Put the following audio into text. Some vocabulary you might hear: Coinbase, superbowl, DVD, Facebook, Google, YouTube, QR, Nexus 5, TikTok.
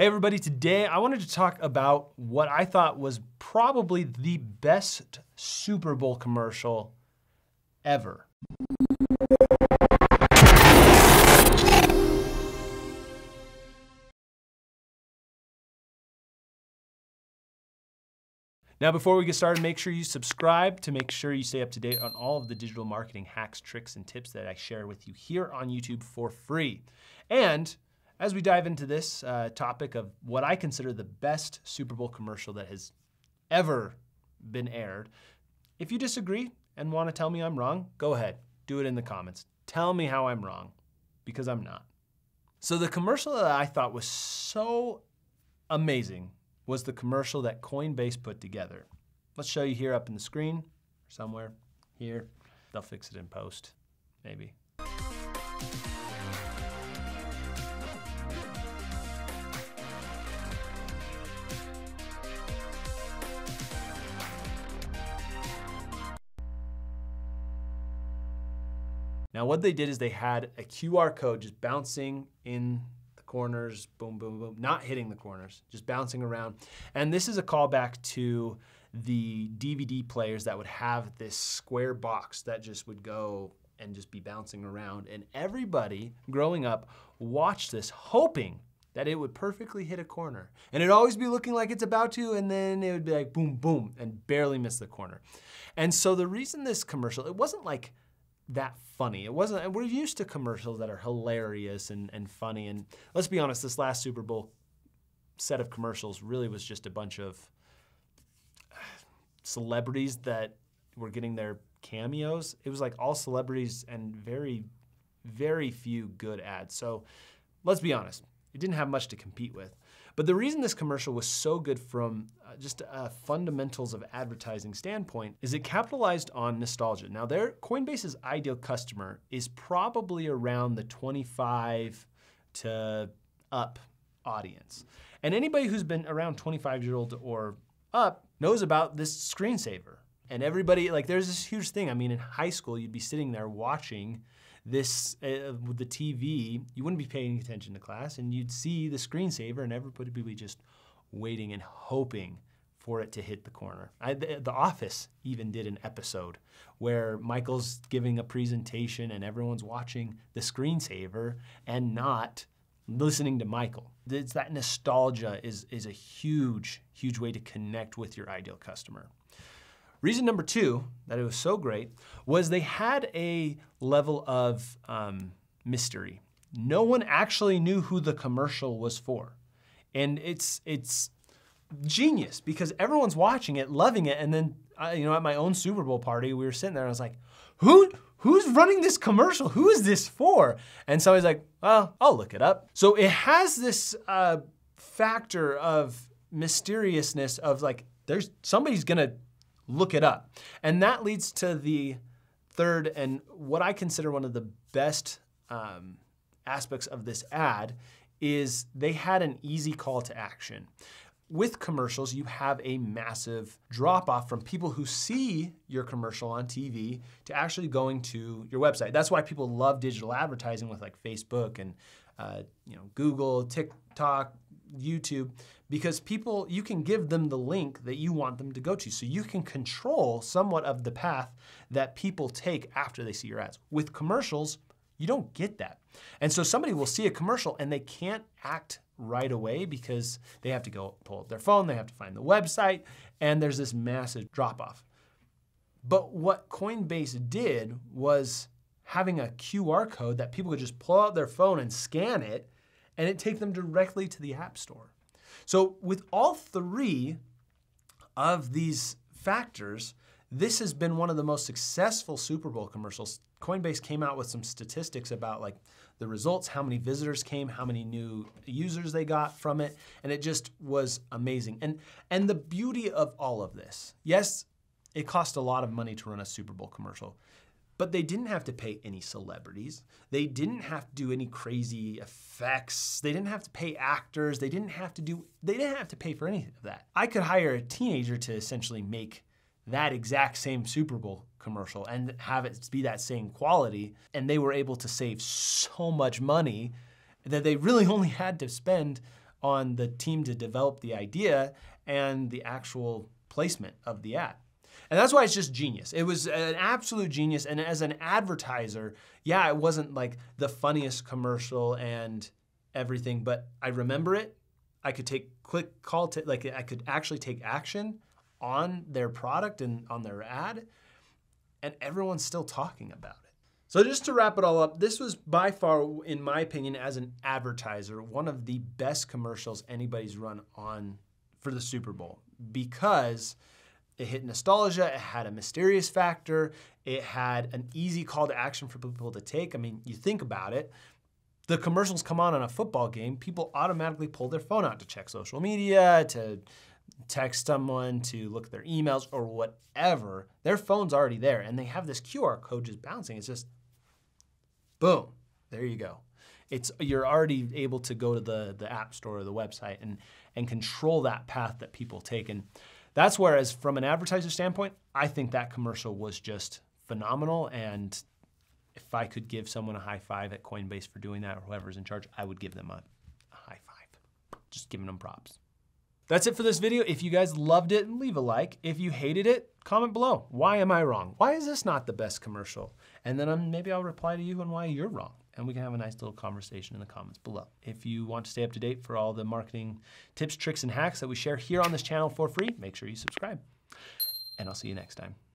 Hey everybody, today I wanted to talk about what I thought was probably the best Super Bowl commercial ever. Now, before we get started, make sure you subscribe to make sure you stay up to date on all of the digital marketing hacks, tricks, and tips that I share with you here on YouTube for free. And as we dive into this topic of what I consider the best Super Bowl commercial that has ever been aired, if you disagree and want to tell me I'm wrong, go ahead, do it in the comments. Tell me how I'm wrong, because I'm not. So the commercial that I thought was so amazing was the commercial that Coinbase put together. Let's show you here up in the screen, somewhere here. They'll fix it in post, maybe. Now what they did is they had a QR code just bouncing in corners, boom, boom, boom, not hitting the corners, just bouncing around. And this is a callback to the DVD players that would have this square box that just would go and just be bouncing around. And everybody growing up watched this hoping that it would perfectly hit a corner. And it'd always be looking like it's about to, and then it would be like boom, boom, and barely miss the corner. And so the reason this commercial, it wasn't like that funny. It wasn't, we're used to commercials that are hilarious and funny, and let's be honest, this last Super Bowl set of commercials really was just a bunch of celebrities that were getting their cameos. It was like all celebrities and very, very few good ads. So let's be honest, it didn't have much to compete with. But the reason this commercial was so good from just a fundamentals of advertising standpoint is it capitalized on nostalgia. Now, their Coinbase's ideal customer is probably around the 25 to up audience. And anybody who's been around 25-year-old or up knows about this screensaver. And everybody, like, there's this huge thing. I mean, in high school, you'd be sitting there watching this with the TV, you wouldn't be paying attention to class, and you'd see the screensaver, and everybody would be just waiting and hoping for it to hit the corner. The Office even did an episode where Michael's giving a presentation and everyone's watching the screensaver and not listening to Michael. It's that nostalgia is a huge, huge way to connect with your ideal customer. Reason number two, that it was so great, was they had a level of mystery. No one actually knew who the commercial was for. And it's genius, because everyone's watching it, loving it, and then, you know, at my own Super Bowl party, we were sitting there and I was like, who's running this commercial? Who is this for? And somebody's like, well, I'll look it up. So it has this factor of mysteriousness of like, somebody's gonna look it up. And that leads to the third and what I consider one of the best aspects of this ad is they had an easy call to action. With commercials, you have a massive drop-off from people who see your commercial on TV to actually going to your website. That's why people love digital advertising with like Facebook and you know, Google, TikTok, YouTube, because people, you can give them the link that you want them to go to. So you can control somewhat of the path that people take after they see your ads. With commercials, you don't get that. And so somebody will see a commercial and they can't act right away because they have to go pull up their phone, they have to find the website, and there's this massive drop off. But what Coinbase did was having a QR code that people could just pull out their phone and scan it, and it take them directly to the App Store. So with all three of these factors, this has been one of the most successful Super Bowl commercials. Coinbase came out with some statistics about like the results, how many visitors came, how many new users they got from it, and it just was amazing. And the beauty of all of this, yes, it cost a lot of money to run a Super Bowl commercial, but they didn't have to pay any celebrities. They didn't have to do any crazy effects. They didn't have to pay actors. They didn't have to pay for any of that. I could hire a teenager to essentially make that exact same Super Bowl commercial and have it be that same quality, and they were able to save so much money that they really only had to spend on the team to develop the idea and the actual placement of the ad. And that's why it's just genius. It was an absolute genius. And as an advertiser, yeah, it wasn't like the funniest commercial and everything, but I remember it. I could take quick call to, like, I could actually take action on their product and on their ad, and everyone's still talking about it. So just to wrap it all up, this was by far, in my opinion, as an advertiser, one of the best commercials anybody's run on for the Super Bowl, because it hit nostalgia, it had a mysterious factor, it had an easy call to action for people to take. I mean, you think about it, the commercials come on a football game, people automatically pull their phone out to check social media, to text someone, to look at their emails or whatever. Their phone's already there, and they have this QR code just bouncing. It's just, boom, there you go. It's, you're already able to go to the app store or the website and control that path that people take. And that's where, as from an advertiser standpoint, I think that commercial was just phenomenal. And if I could give someone a high five at Coinbase for doing that, or whoever's in charge, I would give them a high five. Just giving them props. That's it for this video. If you guys loved it, leave a like. If you hated it, comment below. Why am I wrong? Why is this not the best commercial? And then maybe I'll reply to you on why you're wrong. And we can have a nice little conversation in the comments below. If you want to stay up to date for all the marketing tips, tricks, and hacks that we share here on this channel for free, make sure you subscribe. And I'll see you next time.